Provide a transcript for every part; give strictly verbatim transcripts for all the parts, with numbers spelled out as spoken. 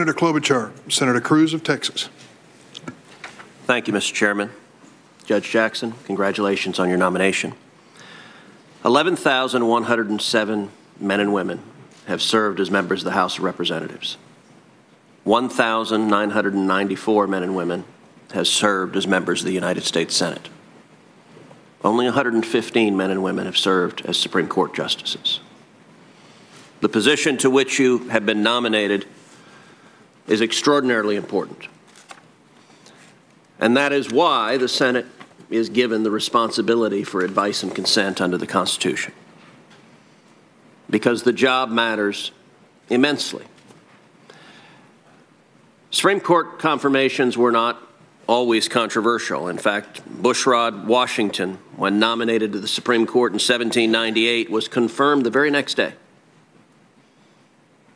Senator Klobuchar. Senator Cruz of Texas. Thank you, Mister Chairman. Judge Jackson, congratulations on your nomination. eleven thousand one hundred seven men and women have served as members of the House of Representatives. one thousand nine hundred ninety-four men and women have served as members of the United States Senate. Only one hundred fifteen men and women have served as Supreme Court justices. The position to which you have been nominated is extraordinarily important. And that is why the Senate is given the responsibility for advice and consent under the Constitution, because the job matters immensely. Supreme Court confirmations were not always controversial. In fact, Bushrod Washington, when nominated to the Supreme Court in seventeen ninety-eight, was confirmed the very next day.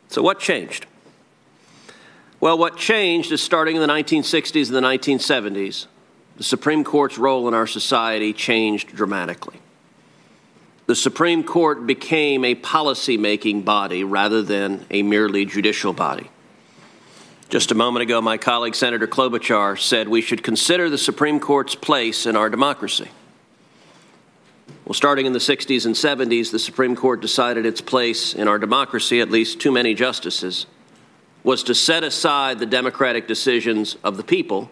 So what changed? Well, what changed is, starting in the nineteen sixties and the nineteen seventies, the Supreme Court's role in our society changed dramatically. The Supreme Court became a policy-making body rather than a merely judicial body. Just a moment ago, my colleague Senator Klobuchar said we should consider the Supreme Court's place in our democracy. Well, starting in the sixties and seventies, the Supreme Court decided its place in our democracy, at least too many justices, was to set aside the democratic decisions of the people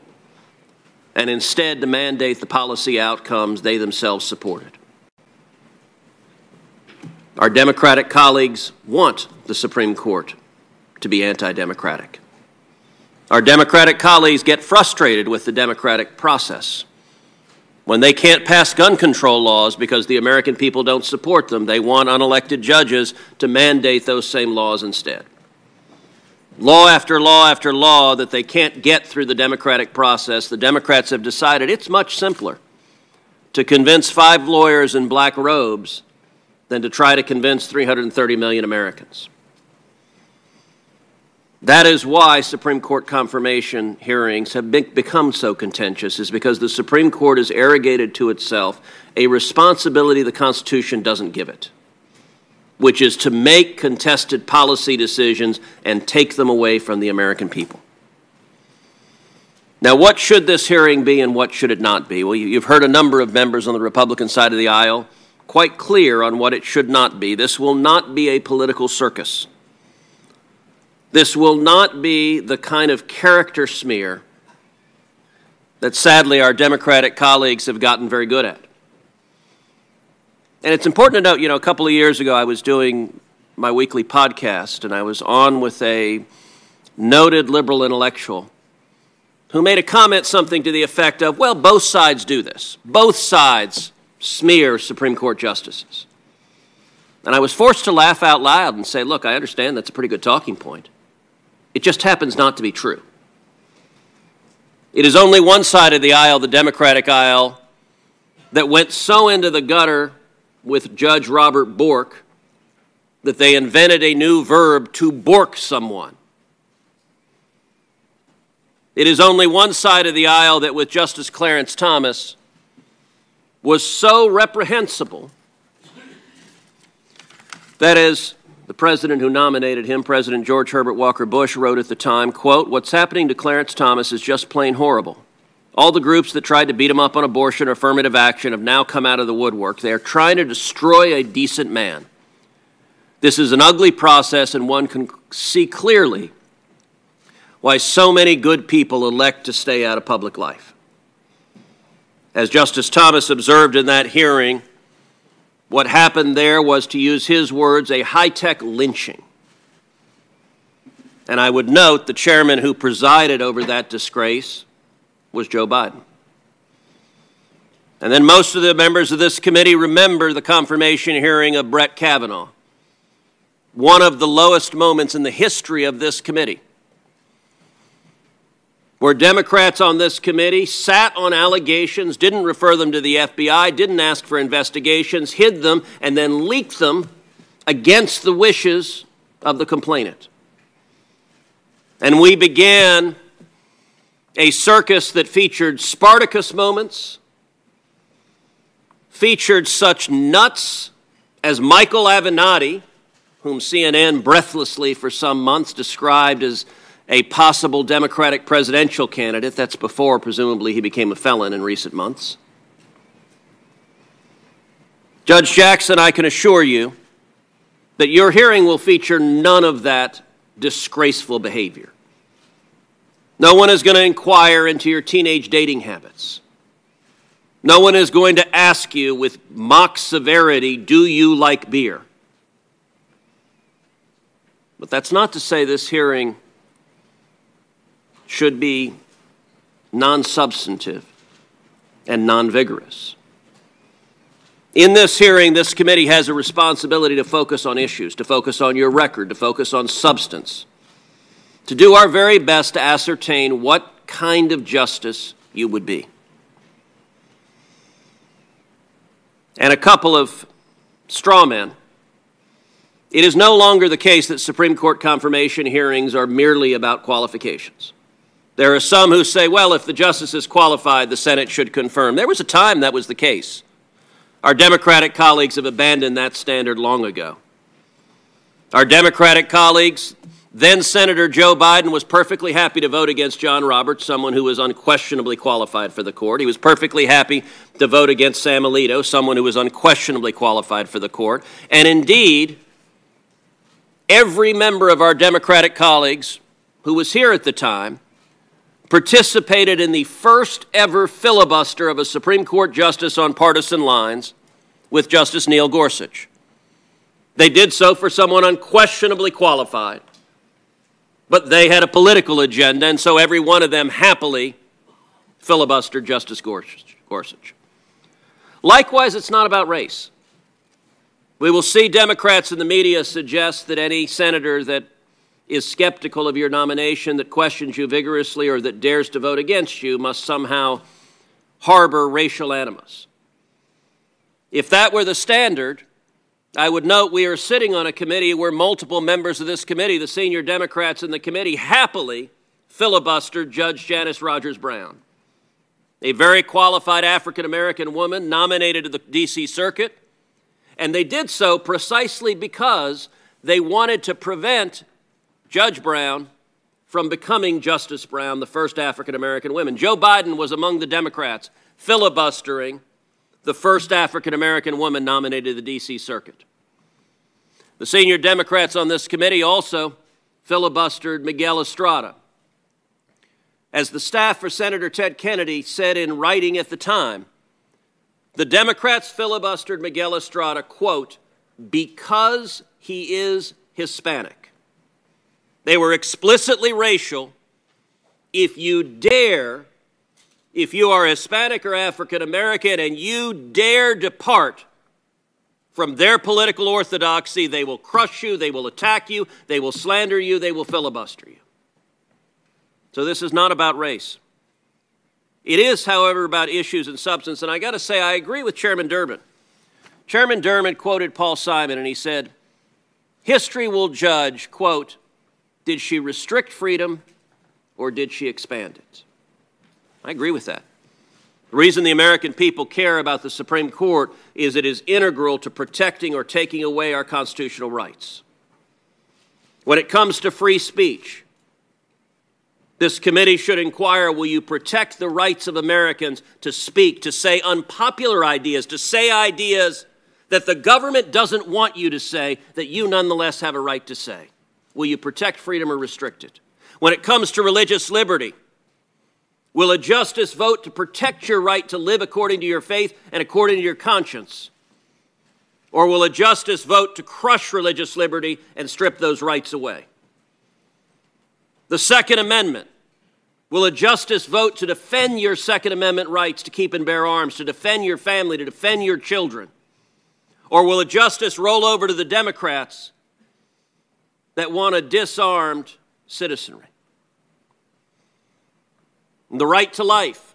and instead to mandate the policy outcomes they themselves supported. Our Democratic colleagues want the Supreme Court to be anti-democratic. Our Democratic colleagues get frustrated with the democratic process. When they can't pass gun control laws because the American people don't support them, they want unelected judges to mandate those same laws instead. Law after law after law that they can't get through the democratic process, the Democrats have decided it's much simpler to convince five lawyers in black robes than to try to convince three hundred thirty million Americans. That is why Supreme Court confirmation hearings have be- become so contentious, is because the Supreme Court has arrogated to itself a responsibility the Constitution doesn't give it, which is to make contested policy decisions and take them away from the American people. Now, what should this hearing be and what should it not be? Well, you've heard a number of members on the Republican side of the aisle quite clear on what it should not be. This will not be a political circus. This will not be the kind of character smear that, sadly, our Democratic colleagues have gotten very good at. And it's important to note, you know, a couple of years ago I was doing my weekly podcast, and I was on with a noted liberal intellectual who made a comment something to the effect of, well, both sides do this. Both sides smear Supreme Court justices. And I was forced to laugh out loud and say, look, I understand that's a pretty good talking point. It just happens not to be true. It is only one side of the aisle, the Democratic aisle, that went so into the gutter with Judge Robert Bork that they invented a new verb, to bork someone. It is only one side of the aisle that, with Justice Clarence Thomas, was so reprehensible that, is, the president who nominated him, President George Herbert Walker Bush, wrote at the time, quote, "What's happening to Clarence Thomas is just plain horrible. All the groups that tried to beat him up on abortion or affirmative action have now come out of the woodwork. They are trying to destroy a decent man. This is an ugly process, and one can see clearly why so many good people elect to stay out of public life." As Justice Thomas observed in that hearing, what happened there was, to use his words, a high-tech lynching. And I would note the chairman who presided over that disgrace was Joe Biden. And then most of the members of this committee remember the confirmation hearing of Brett Kavanaugh, one of the lowest moments in the history of this committee, where Democrats on this committee sat on allegations, didn't refer them to the F B I, didn't ask for investigations, hid them, and then leaked them against the wishes of the complainant. And we began a circus that featured Spartacus moments, featured such nuts as Michael Avenatti, whom C N N breathlessly for some months described as a possible Democratic presidential candidate. That's before, presumably, he became a felon in recent months. Judge Jackson, I can assure you that your hearing will feature none of that disgraceful behavior. No one is going to inquire into your teenage dating habits. No one is going to ask you with mock severity, do you like beer? But that's not to say this hearing should be non-substantive and non-vigorous. In this hearing, this committee has a responsibility to focus on issues, to focus on your record, to focus on substance, to do our very best to ascertain what kind of justice you would be. And a couple of straw men. It is no longer the case that Supreme Court confirmation hearings are merely about qualifications. There are some who say, well, if the justice is qualified, the Senate should confirm. There was a time that was the case. Our Democratic colleagues have abandoned that standard long ago. Our Democratic colleagues, then Senator Joe Biden was perfectly happy to vote against John Roberts, someone who was unquestionably qualified for the court. He was perfectly happy to vote against Sam Alito, someone who was unquestionably qualified for the court. And indeed, every member of our Democratic colleagues who was here at the time participated in the first ever filibuster of a Supreme Court justice on partisan lines with Justice Neil Gorsuch. They did so for someone unquestionably qualified, but they had a political agenda, and so every one of them happily filibustered Justice Gorsuch. Likewise, it's not about race. We will see Democrats in the media suggest that any senator that is skeptical of your nomination, that questions you vigorously, or that dares to vote against you must somehow harbor racial animus. If that were the standard, I would note we are sitting on a committee where multiple members of this committee, the senior Democrats in the committee, happily filibustered Judge Janice Rogers Brown, a very qualified African-American woman nominated to the D C Circuit, and they did so precisely because they wanted to prevent Judge Brown from becoming Justice Brown, the first African-American woman. Joe Biden was among the Democrats filibustering the first African-American woman nominated to the D C Circuit. The senior Democrats on this committee also filibustered Miguel Estrada. As the staff for Senator Ted Kennedy said in writing at the time, the Democrats filibustered Miguel Estrada, quote, because he is Hispanic. They were explicitly racial. If you dare, if you are Hispanic or African American and you dare depart from their political orthodoxy, they will crush you, they will attack you, they will slander you, they will filibuster you. So this is not about race. It is, however, about issues and substance. And I got to say, I agree with Chairman Durbin. Chairman Durbin quoted Paul Simon, and he said, history will judge, quote, did she restrict freedom or did she expand it? I agree with that. The reason the American people care about the Supreme Court is it is integral to protecting or taking away our constitutional rights. When it comes to free speech, this committee should inquire, will you protect the rights of Americans to speak, to say unpopular ideas, to say ideas that the government doesn't want you to say, that you nonetheless have a right to say? Will you protect freedom or restrict it? When it comes to religious liberty, will a justice vote to protect your right to live according to your faith and according to your conscience? Or will a justice vote to crush religious liberty and strip those rights away? The Second Amendment. Will a justice vote to defend your Second Amendment rights to keep and bear arms, to defend your family, to defend your children? Or will a justice roll over to the Democrats that want a disarmed citizenry? And the right to life.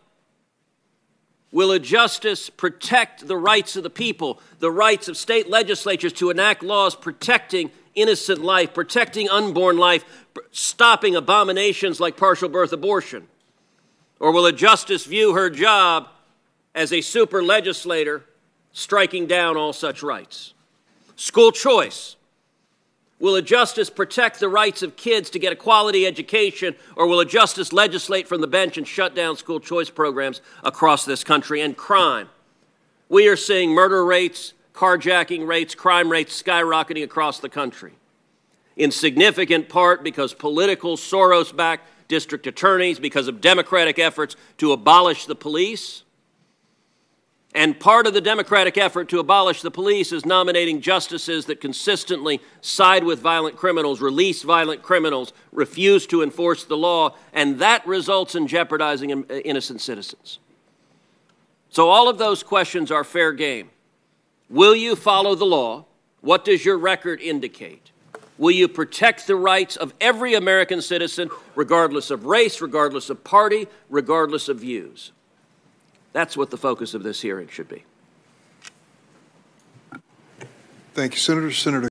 Will a justice protect the rights of the people, the rights of state legislatures to enact laws protecting innocent life, protecting unborn life, stopping abominations like partial birth abortion? Or will a justice view her job as a super legislator striking down all such rights? School choice. Will a justice protect the rights of kids to get a quality education, or will a justice legislate from the bench and shut down school choice programs across this country? And crime. We are seeing murder rates, carjacking rates, crime rates skyrocketing across the country, in significant part because political Soros-backed district attorneys, because of Democratic efforts to abolish the police. And part of the Democratic effort to abolish the police is nominating justices that consistently side with violent criminals, release violent criminals, refuse to enforce the law, and that results in jeopardizing innocent citizens. So all of those questions are fair game. Will you follow the law? What does your record indicate? Will you protect the rights of every American citizen, regardless of race, regardless of party, regardless of views? That's what the focus of this hearing should be. Thank you, Senator. Senator